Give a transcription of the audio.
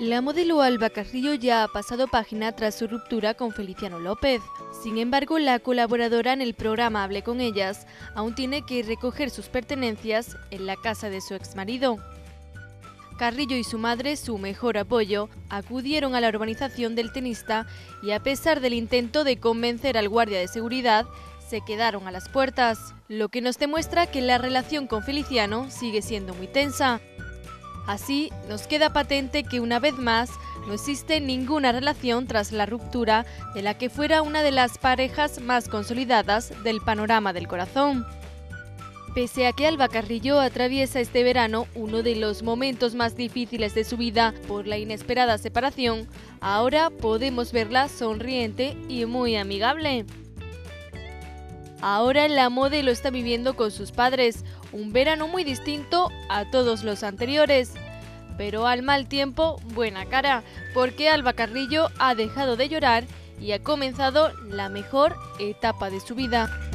La modelo Alba Carrillo ya ha pasado página tras su ruptura con Feliciano López. Sin embargo, la colaboradora en el programa Hable con ellas aún tiene que recoger sus pertenencias en la casa de su exmarido. Carrillo y su madre, su mejor apoyo, acudieron a la urbanización del tenista y a pesar del intento de convencer al guardia de seguridad, se quedaron a las puertas, lo que nos demuestra que la relación con Feliciano sigue siendo muy tensa. Así, nos queda patente que una vez más no existe ninguna relación tras la ruptura de la que fuera una de las parejas más consolidadas del panorama del corazón. Pese a que Alba Carrillo atraviesa este verano uno de los momentos más difíciles de su vida por la inesperada separación, ahora podemos verla sonriente y muy amigable. Ahora la modelo está viviendo con sus padres, un verano muy distinto a todos los anteriores. Pero al mal tiempo, buena cara, porque Alba Carrillo ha dejado de llorar y ha comenzado la mejor etapa de su vida.